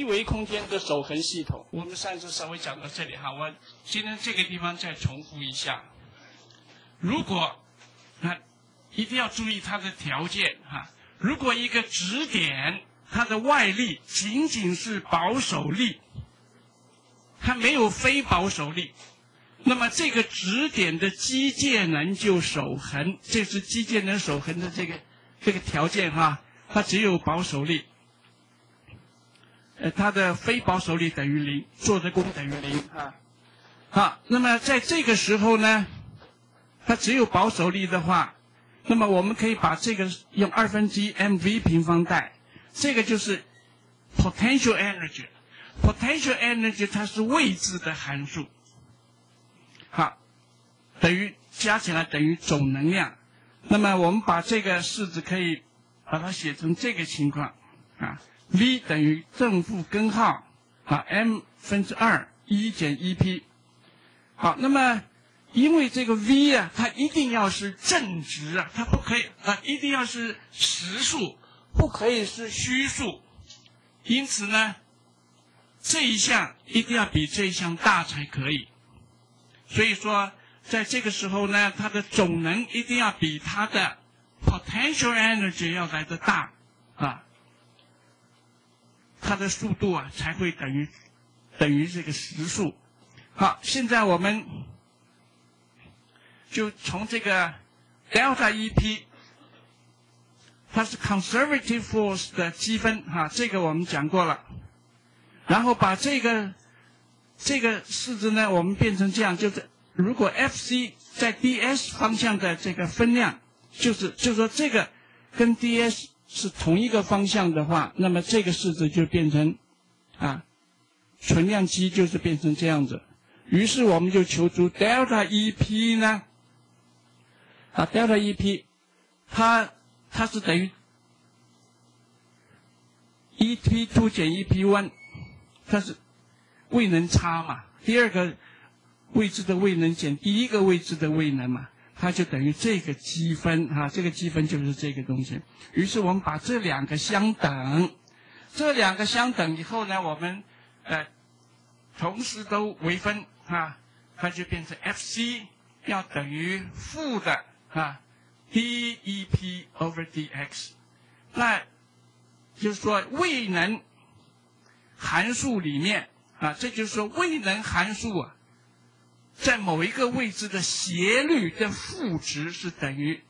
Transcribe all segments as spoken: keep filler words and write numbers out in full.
低维空间的守恒系统。我们上一次稍微讲到这里哈，我今天这个地方再重复一下。如果啊，一定要注意它的条件哈。如果一个质点它的外力仅仅是保守力，它没有非保守力，那么这个质点的机械能就守恒，这是机械能守恒的这个这个条件哈。它只有保守力。 呃，它的非保守力等于零，做的功等于零啊。好，那么在这个时候呢，它只有保守力的话，那么我们可以把这个用二分之一 mv 平方代，这个就是 potential energy。potential energy 它是位置的函数，好，等于加起来等于总能量。那么我们把这个式子可以把它写成这个情况啊。 V 等于正负根号啊 m 分之二 一减一 p。好，那么因为这个 v 啊，它一定要是正值啊，它不可以啊，一定要是实数，不可以是虚数。因此呢，这一项一定要比这一项大才可以。所以说，在这个时候呢，它的总能一定要比它的 potential energy 要来得大啊。 它的速度啊才会等于等于这个实数。好，现在我们就从这个 delta E P， 它是 conservative force 的积分哈、啊，这个我们讲过了。然后把这个这个式子呢，我们变成这样，就是如果 F C 在 D S 方向的这个分量，就是就说这个跟 D S。 是同一个方向的话，那么这个式子就变成，啊，存量积就是变成这样子。于是我们就求出 delta E P 呢，啊 delta E P， 它它是等于 E P 二减 E P 一，它是位能差嘛，第二个位置的位能减第一个位置的位能嘛。 它就等于这个积分哈、啊，这个积分就是这个东西。于是我们把这两个相等，这两个相等以后呢，我们呃同时都微分啊，它就变成 F C 要等于负的啊 dEP over dx。那就是说未能函数里面啊，这就是说未能函数啊。 在某一个位置的斜率的负值是等于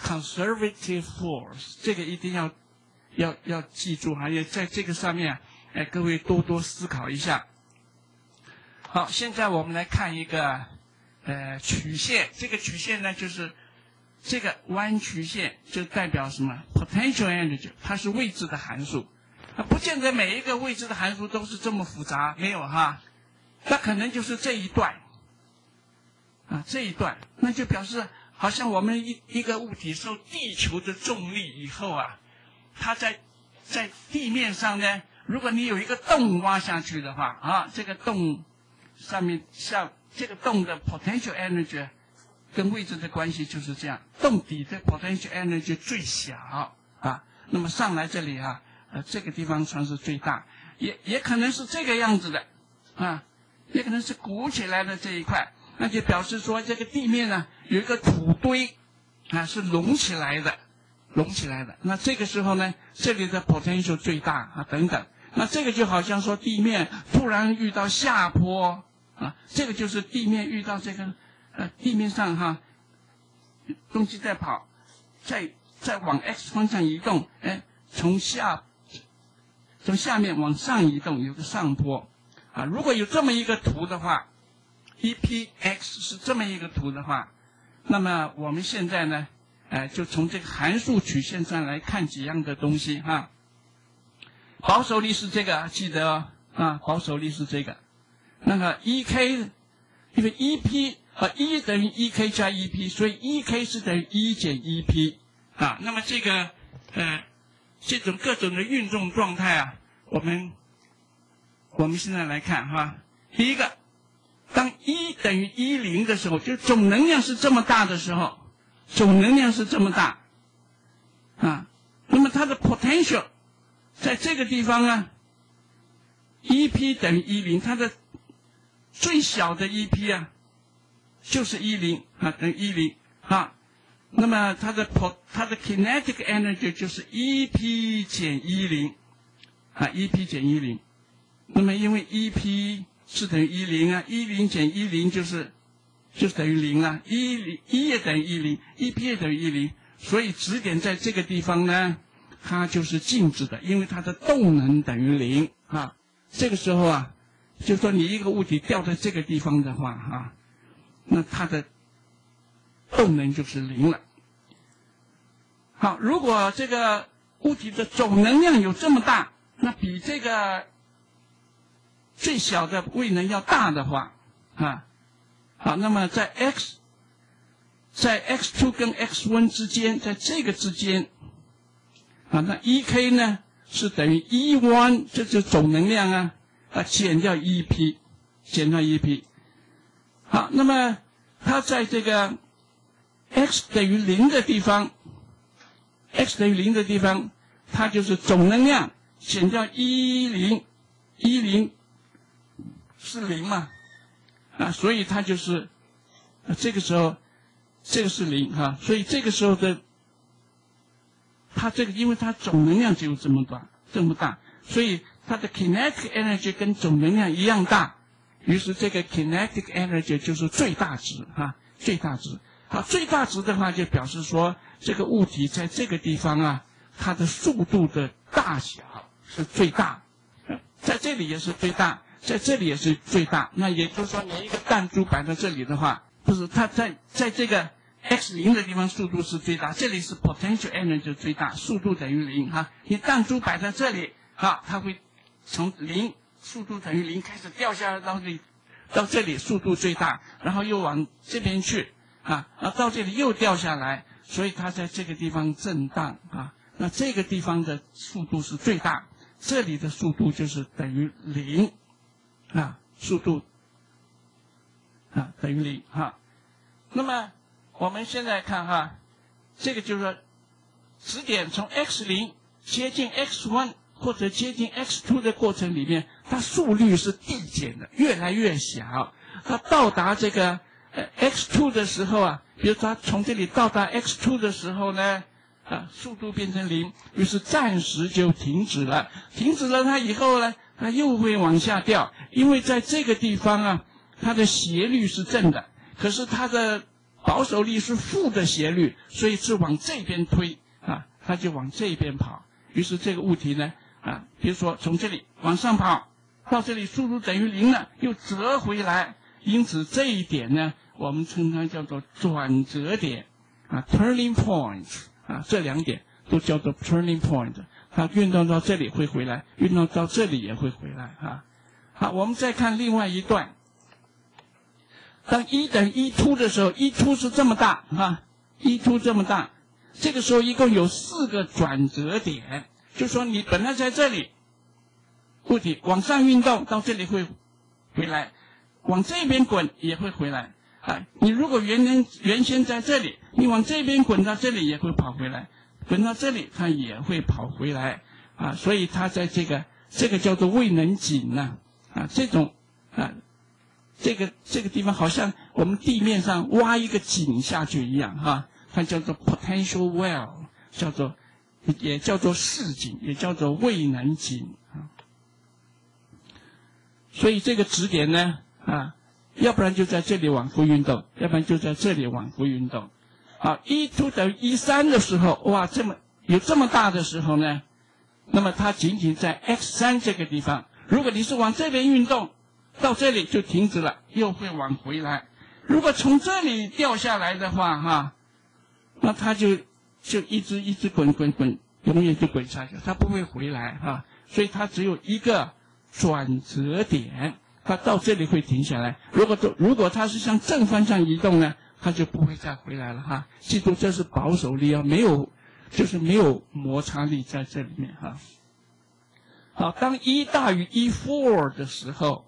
conservative force， 这个一定要要要记住哈，也在这个上面、啊，哎，各位多多思考一下。好，现在我们来看一个呃曲线，这个曲线呢就是这个弯曲线就代表什么 potential energy， 它是位置的函数，啊，不见得每一个位置的函数都是这么复杂，没有哈，那可能就是这一段。 啊，这一段，那就表示好像我们一一个物体受地球的重力以后啊，它在在地面上呢，如果你有一个洞挖下去的话啊，这个洞上面像这个洞的 potential energy 跟位置的关系就是这样，洞底的 potential energy 最小啊，那么上来这里啊，呃这个地方算是最大，也也可能是这个样子的啊，也可能是鼓起来的这一块。 那就表示说，这个地面呢有一个土堆，啊是隆起来的，隆起来的。那这个时候呢，这里的 potential 最大啊，等等。那这个就好像说地面突然遇到下坡啊，这个就是地面遇到这个呃地面上哈、啊，东西在跑，在在往 x 方向移动，哎，从下从下面往上移动有个上坡啊。如果有这么一个图的话。 E P X 是这么一个图的话，那么我们现在呢，哎、呃，就从这个函数曲线上来看几样的东西哈。保守力是这个，记得哦啊，保守力是这个。那个 E K， 因为 E P 和 E 等于 E K 加 E P， 所以 E K 是等于一减 E P 啊。那么这个呃，这种各种的运动状态啊，我们我们现在来看哈，第一个。 当 E 等于一零的时候，就总能量是这么大的时候，总能量是这么大，啊，那么它的 potential 在这个地方啊，一P 等于一零，它的最小的 一P 啊，就是一零啊，等于一零啊。那么它的它的 kinetic energy 就是 一P 减一零啊 ，一P 减一零。那么因为 一P 是等于一零啊 ，一零 减一零就是就是等于零啊 ，一 一也等于一零 ，一P 也等于一零，所以质点在这个地方呢，它就是静止的，因为它的动能等于零啊。这个时候啊，就说你一个物体掉在这个地方的话啊，那它的动能就是零了。好，如果这个物体的总能量有这么大，那比这个最小的位能要大的话啊，好，那么在 x 在 x 二 跟 x 一 之间，在这个之间啊，那 E K 呢？是等于 E 一，这就是总能量啊，啊减掉 E P， 减掉 E P。好，那么它在这个 x 等于零的地方 ，x 等于零的地方，它就是总能量减掉一零， 一零是零嘛，啊，所以它就是、啊、这个时候，这个是零哈、啊，所以这个时候的。它这个，因为它总能量只有这么大，这么大，所以它的 kinetic energy 跟总能量一样大，于是这个 kinetic energy 就是最大值啊，最大值。好，最大值的话就表示说，这个物体在这个地方啊，它的速度的大小是最大，在这里也是最大，在这里也是最大。那也就是说，你一个弹珠摆在这里的话，不是它在在这个。x 零的地方速度是最大，这里是 potential energy 最大，速度等于零哈。你弹珠摆在这里哈，它会从零速度等于零开始掉下来到这里，到这里速度最大，然后又往这边去啊，啊到这里又掉下来，所以它在这个地方震荡啊。那这个地方的速度是最大，这里的速度就是等于零啊，速度啊等于零哈、啊。那么我们现在看哈，这个就是说，质点从 x 零接近 x 一或者接近 x 二的过程里面，它速率是递减的，越来越小。它到达这个呃 x 二的时候啊，比如它从这里到达 x 二的时候呢，啊，速度变成零，于是暂时就停止了。停止了它以后呢，它又会往下掉，因为在这个地方啊，它的斜率是正的，可是它的保守力是负的斜率，所以是往这边推啊，它就往这边跑。于是这个物体呢，啊，比如说从这里往上跑，到这里速度等于零了，又折回来。因此这一点呢，我们称它叫做转折点啊 ，turning point 啊，这两点都叫做 turning point。它运动到这里会回来，运动到这里也会回来啊。好，我们再看另外一段。当一等于一 二的时候， 一 二 是这么大啊， 一 二 这么大，这个时候一共有四个转折点，就说你本来在这里，物体往上运动到这里会回来，往这边滚也会回来啊。你如果原先原先在这里，你往这边滚到这里也会跑回来，滚到这里它也会跑回来啊。所以它在这个这个叫做位能井呐啊，这种啊。这个这个地方好像我们地面上挖一个井下去一样哈、啊，它叫做 potential well， 叫做也叫做市井，也叫做位能井啊。所以这个质点呢啊，要不然就在这里往复运动，要不然就在这里往复运动。好，一 二等于一 三的时候，哇，这么有这么大的时候呢，那么它仅仅在 x 三这个地方，如果你是往这边运动。到这里就停止了，又会往回来。如果从这里掉下来的话，哈、啊，那它就就一直一直滚滚滚，永远就滚下去，它不会回来哈、啊。所以它只有一个转折点，它到这里会停下来。如果如果它是向正方向移动呢，它就不会再回来了哈、啊。记住，这是保守力啊，没有就是没有摩擦力在这里面哈、啊。好，当一大于一 四 的时候。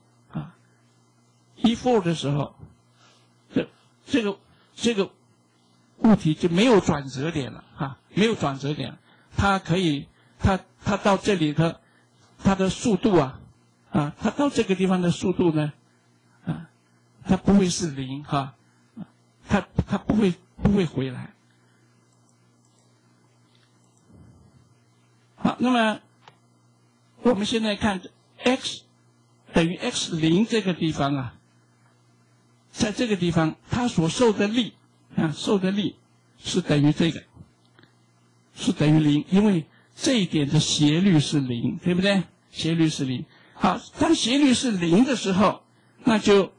一 四 的时候，这这个这个物体就没有转折点了哈、啊，没有转折点，它可以它它到这里的它的速度啊啊，它到这个地方的速度呢，啊，它不会是零哈、啊，它它不会不会回来。好，那么我们现在看 x 等于 x 零这个地方啊，在这个地方它所受的力啊，受的力是等于这个，是等于零，因为这一点的斜率是零，对不对？斜率是零。好，当斜率是零的时候，那就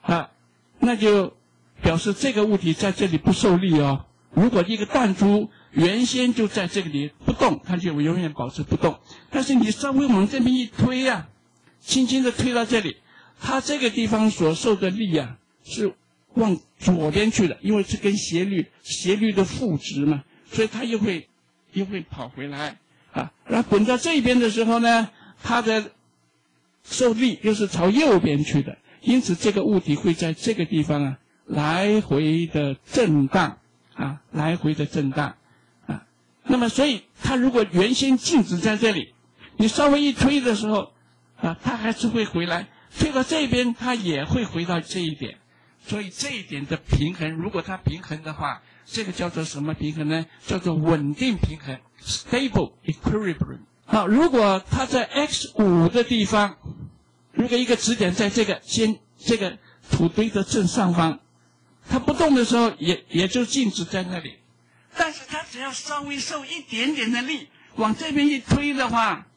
啊，那就表示这个物体在这里不受力哦。如果一个弹珠原先就在这里不动，它就永远保持不动。但是你稍微往这边一推呀、啊，轻轻的推到这里，它这个地方所受的力啊，是往左边去的，因为这跟斜率斜率的负值嘛，所以它又会又会跑回来啊。然后滚到这边的时候呢，它的受力又是朝右边去的，因此这个物体会在这个地方啊来回的震荡啊，来回的震荡啊。那么，所以它如果原先静止在这里，你稍微一推的时候啊，它还是会回来；推到这边，它也会回到这一点。所以这一点的平衡，如果它平衡的话，这个叫做什么平衡呢？叫做稳定平衡 （stable equilibrium）。好，如果它在 x 五的地方，如果一个质点在这个先这个土堆的正上方，它不动的时候也也就静止在那里。但是它只要稍微受一点点的力，往这边一推的话，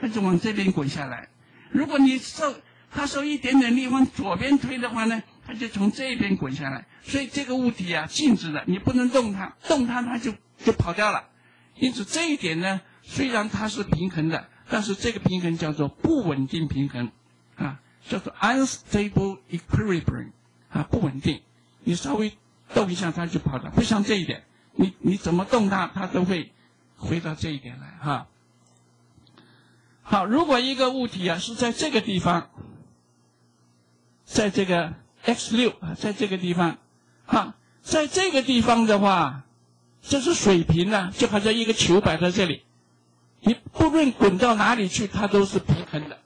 它就往这边滚下来。如果你受它受一点点力往左边推的话呢，它就从这边滚下来。所以这个物体啊，静止的，你不能动它，动它它就就跑掉了。因此这一点呢，虽然它是平衡的，但是这个平衡叫做不稳定平衡，啊，叫做 unstable equilibrium， 啊，不稳定。你稍微动一下它就跑了，不像这一点，你你怎么动它，它都会回到这一点来，哈、啊。好，如果一个物体啊是在这个地方，在这个 x 六啊，在这个地方，哈、啊，在这个地方的话，这是水平呢、啊，就好像一个球摆在这里。你不论滚到哪里去，它都是平衡的，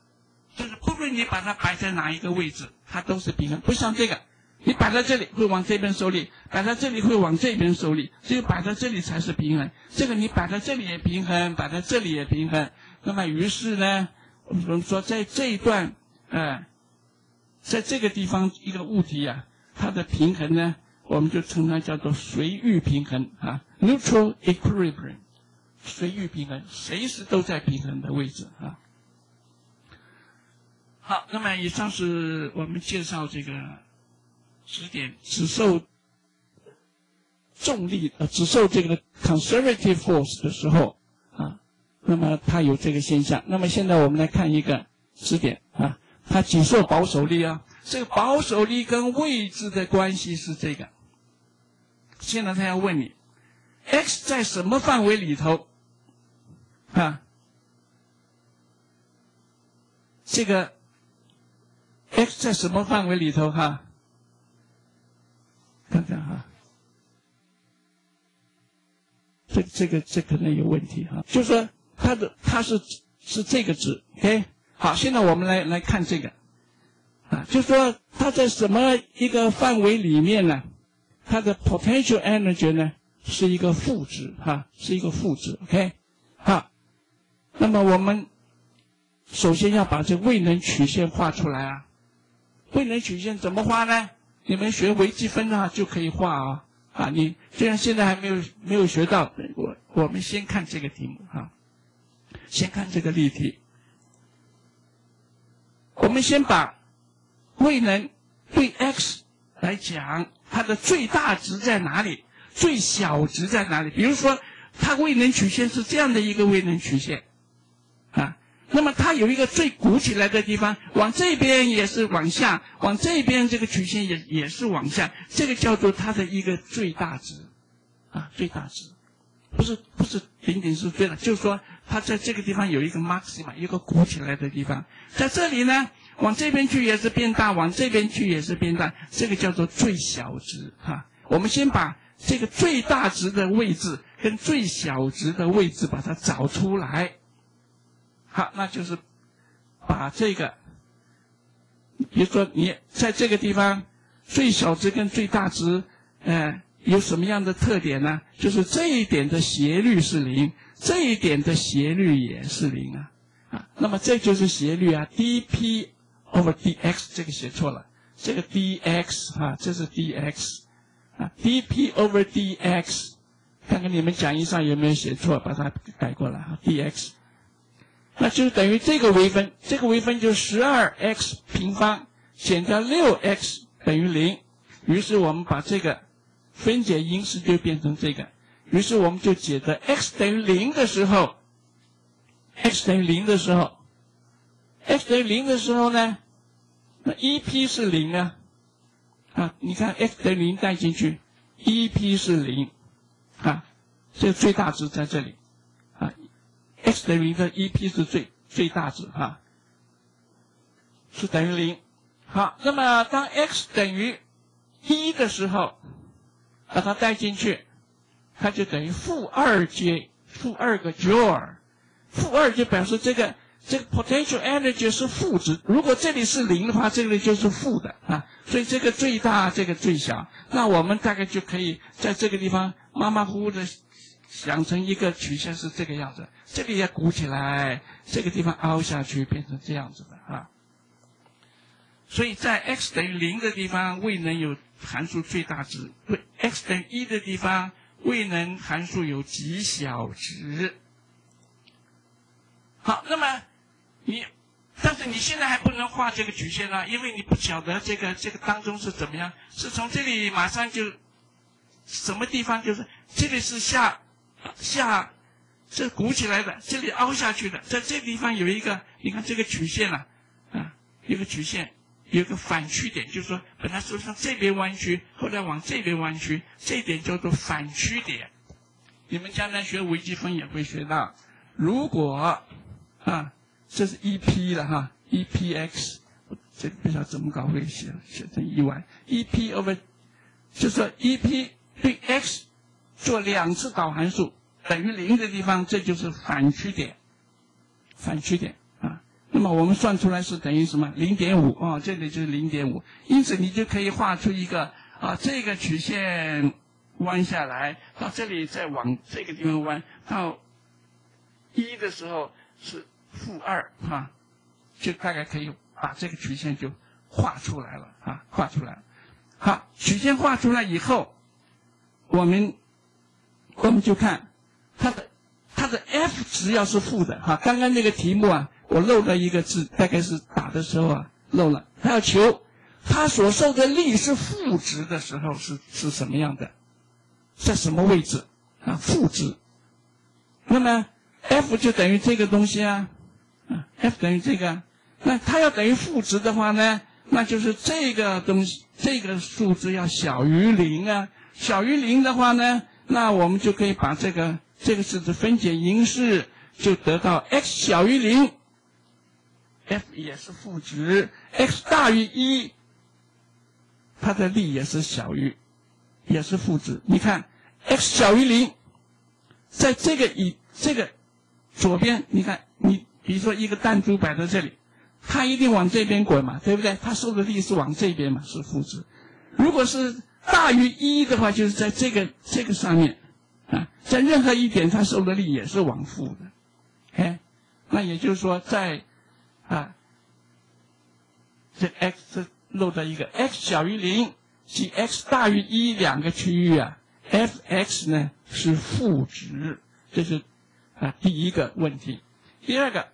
就是不论你把它摆在哪一个位置，它都是平衡。不像这个，你摆在这里会往这边受力，摆在这里会往这边受力，只有摆在这里才是平衡。这个你摆在这里也平衡，摆在这里也平衡。那么于是呢，我们说在这一段，呃，在这个地方一个物体啊，它的平衡呢，我们就称它叫做随域平衡啊 ，neutral equilibrium。随域平衡，随时都在平衡的位置啊。好，那么以上是我们介绍这个质点只受重力呃只受这个 conservative force 的时候啊，那么它有这个现象。那么现在我们来看一个质点啊，它仅受保守力啊，这个保守力跟位置的关系是这个。现在他要问你 ，x 在什么范围里头？啊，这个 x 在什么范围里头？哈、啊，看看哈、啊，这这个这可能有问题哈、啊。就说它的它是是这个值 ，OK？ 好，现在我们来来看这个，啊，就说它在什么一个范围里面呢？它的 potential energy 呢是一个负值哈、啊，是一个负值 ，OK？ 好，那么我们。首先要把这位能曲线画出来啊，位能曲线怎么画呢？你们学微积分啊就可以画啊啊！你虽然现在还没有没有学到，我我们先看这个题目啊，先看这个例题。我们先把位能对 x 来讲，它的最大值在哪里，最小值在哪里？比如说，它位能曲线是这样的一个位能曲线啊。那么它有一个最鼓起来的地方，往这边也是往下，往这边这个曲线也也是往下，这个叫做它的一个最大值，啊，最大值，不是不是顶顶是最大，就是说它在这个地方有一个 maxima， 有一个鼓起来的地方，在这里呢，往这边去也是变大，往这边去也是变大，这个叫做最小值，哈、啊，我们先把这个最大值的位置跟最小值的位置把它找出来。好，那就是把这个，比如说你在这个地方最小值跟最大值，呃，有什么样的特点呢？就是这一点的斜率是零，这一点的斜率也是零啊，啊，那么这就是斜率啊 ，dp over dx 这个写错了，这个 dx 啊，这是 dx 啊 ，dp over dx。 看看你们讲义上有没有写错，把它改过来啊 ，dx， 那就是等于这个微分，这个微分就 十二x 平方减掉 六x 等于零，于是我们把这个分解因式就变成这个，于是我们就解得 x 等于零的时候 ，x 等于零的时候 ，x 等于零的时候呢，那 E P 是零啊，啊，你看 x 等于零带进去 ，E P 是零。 啊，这最大值在这里，啊 ，x 等于零的 E P 是最最大值啊，是等于零。好，那么当 x 等于一的时候，把它带进去，它就等于负二 J， 负二个 Joule， 负二就表示这个这个 potential energy 是负值。如果这里是零的话，这里就是负的啊，所以这个最大，这个最小。那我们大概就可以在这个地方。 马马虎虎的想成一个曲线是这个样子，这里也鼓起来，这个地方凹下去，变成这样子的啊。所以在 x 等于零的地方未能有函数最大值，对 x 等于一的地方未能函数有极小值。好，那么你，但是你现在还不能画这个曲线啊，因为你不晓得这个这个当中是怎么样，是从这里马上就。 什么地方就是这里是下下，这鼓起来的，这里凹下去的，在这地方有一个，你看这个曲线啊，啊，有个曲线，有个反曲点，就是说本来是向这边弯曲，后来往这边弯曲，这一点叫做反曲点。你们将来学微积分也会学到，如果啊，这是 E P 了哈 ，E P X， 这个不晓得怎么搞会写写成意外 ，E P over， 就说 E P。 对 x 做两次导函数等于零的地方，这就是反曲点，反曲点啊。那么我们算出来是等于什么？ 零点五 啊，这里就是 零点五。因此你就可以画出一个啊，这个曲线弯下来到这里，再往这个地方弯到一的时候是负二啊，就大概可以把这个曲线就画出来了啊，画出来了。好，曲线画出来以后。 我们我们就看它的它的 f 值要是负的哈、啊，刚刚那个题目啊，我漏了一个字，大概是打的时候啊漏了。它要求它所受的力是负值的时候是是什么样的，在什么位置啊？负值。那么 f 就等于这个东西啊，啊 f 等于这个。那它要等于负值的话呢，那就是这个东西这个数值要小于零啊。 小于零的话呢，那我们就可以把这个这个式子分解因式，就得到 x 小于 零，f 也是负值 ；x 大于 一， 它的力也是小于，也是负值。你看 ，x 小于 零， 在这个以这个左边，你看你比如说一个弹珠摆在这里，它一定往这边滚嘛，对不对？它受的力是往这边嘛，是负值。如果是 大于一的话，就是在这个这个上面，啊，在任何一点它受的力也是往负的，哎，那也就是说在，啊，这 x 漏掉一个 x 小于 零及 x 大于一两个区域啊 ，f(x) 呢是负值，这是啊第一个问题。第二个，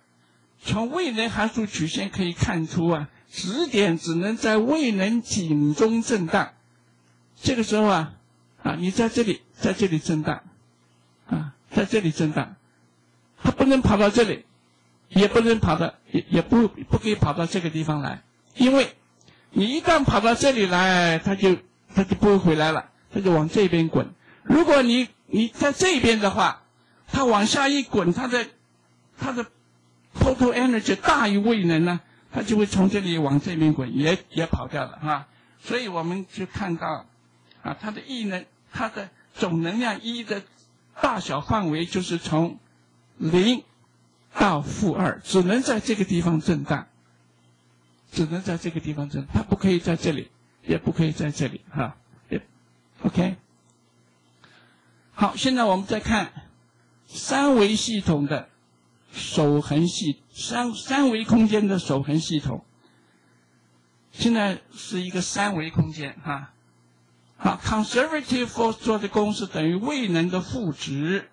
从未能函数曲线可以看出啊，质点只能在未能井中震荡。 这个时候啊，啊，你在这里，在这里震荡，啊，在这里震荡，它不能跑到这里，也不能跑到，也也不不可以跑到这个地方来，因为你一旦跑到这里来，它就它就不会回来了，它就往这边滚。如果你你在这边的话，它往下一滚，它的它的 total energy 大于未能呢，它就会从这里往这边滚，也也跑掉了啊。所以我们就看到。 啊，它的 E 能，它的总能量一的大小范围就是从零到负二，只能在这个地方震荡，只能在这个地方震，它不可以在这里，也不可以在这里哈。OK， 好，现在我们再看三维系统的守恒系三三维空间的守恒系统。现在是一个三维空间哈。好 ，conservative force 做的公式等于位能的负值。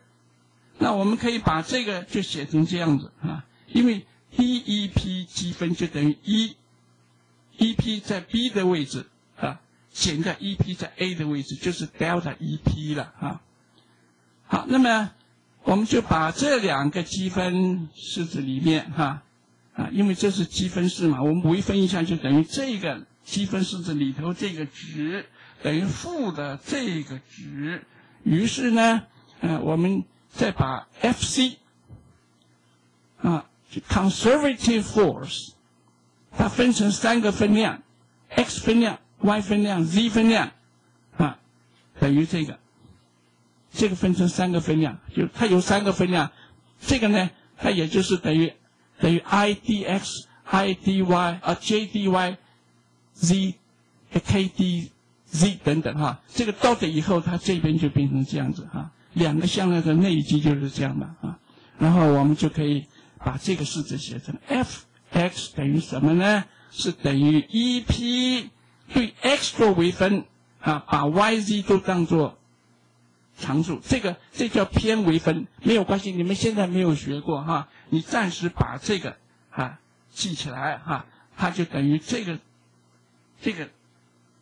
那我们可以把这个就写成这样子啊，因为 dEP 积分就等于一 ，E P 在 B 的位置啊，显在 E P 在 A 的位置，就是 delta E P 了啊。好，那么我们就把这两个积分式子里面哈 啊, 啊，因为这是积分式嘛，我们微分一下就等于这个积分式子里头这个值等于负的这个值，于是呢，呃，我们 再把 F C 啊 ，conservative force， 它分成三个分量 ，x 分量、y 分量、z 分量啊，等于这个。这个分成三个分量，就它有三个分量。这个呢，它也就是等于等于 I dx、I dy 啊、j dy、z、k d z 等等哈、啊。这个 dot 以后，它这边就变成这样子哈。啊 两个向量的内积就是这样的啊，然后我们就可以把这个式子写成 f(x) 等于什么呢？是等于 E P 对 x 做微分啊，把 y z 都当作常数，这个这叫偏微分，没有关系，你们现在没有学过哈、啊，你暂时把这个啊记起来哈、啊，它就等于这个这个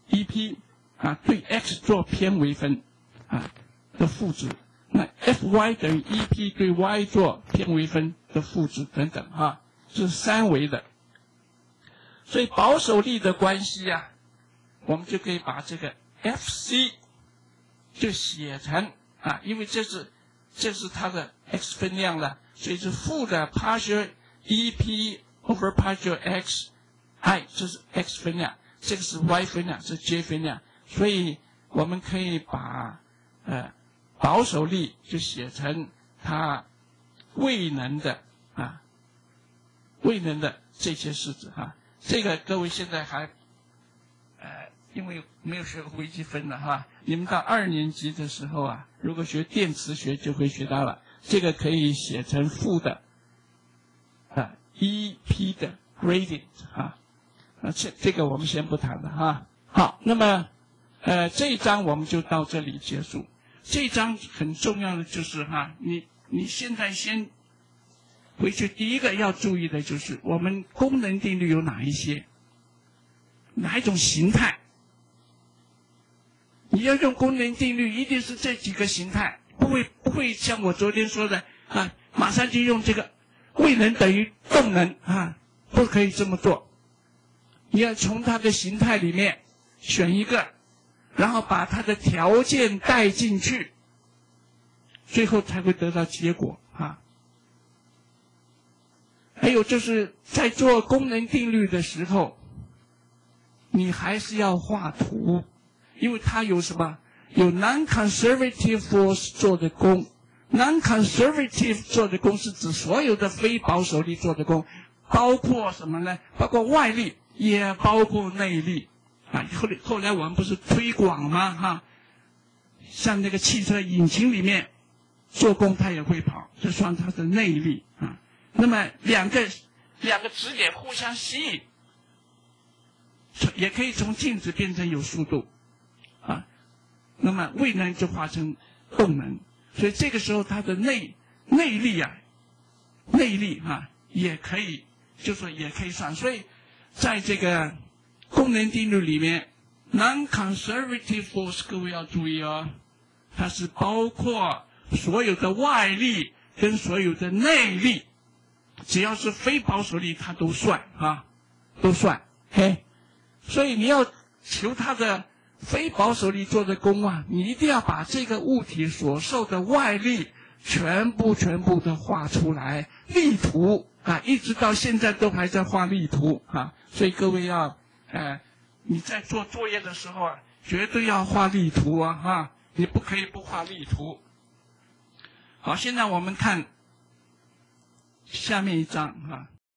E P 啊对 x 做偏微分啊 的负值，那 F Y 等于 E P 对 y 做偏微分的负值等等啊，是三维的，所以保守力的关系呀、啊，我们就可以把这个 F C 就写成啊，因为这是这是它的 x 分量了，所以是负的 partial E P over partial x， 哎，这是 x 分量，这个是 y 分量，是 j 分量，所以我们可以把呃。 保守力就写成它未能的啊，未能的这些式子哈、啊，这个各位现在还呃，因为没有学过微积分了哈、啊，你们到二年级的时候啊，如果学电磁学就会学到了，这个可以写成负的啊 E P 的 gradient 啊，啊这这个我们先不谈了哈、啊。好，那么呃这一章我们就到这里结束。 这一章很重要的就是哈、啊，你你现在先回去，第一个要注意的就是我们功能定律有哪一些，哪一种形态？你要用功能定律，一定是这几个形态，不会不会像我昨天说的啊，马上就用这个位能等于动能啊，不可以这么做。你要从它的形态里面选一个。 然后把它的条件带进去，最后才会得到结果啊。还有就是在做功能定律的时候，你还是要画图，因为它有什么？有 non-conservative force 做的功 ，non-conservative 做的功是指所有的非保守力做的功，包括什么呢？包括外力，也包括内力。 啊，后来后来我们不是推广吗？哈、啊，像那个汽车引擎里面做功，它也会跑，这算它的内力啊。那么两个两个质点互相吸引，也可以从静止变成有速度啊。那么位能就化成动能，所以这个时候它的内内力啊，内力啊也可以，就说也可以算。所以在这个 功能定律里面 ，non-conservative force 各位要注意哦，它是包括所有的外力跟所有的内力，只要是非保守力它都算啊，都算。嘿，所以你要求它的非保守力做的功啊，你一定要把这个物体所受的外力全部全部的画出来，力图啊，一直到现在都还在画力图啊，所以各位要。 哎，你在做作业的时候啊，绝对要画例图啊！哈、啊，你不可以不画例图。好，现在我们看下面一章啊，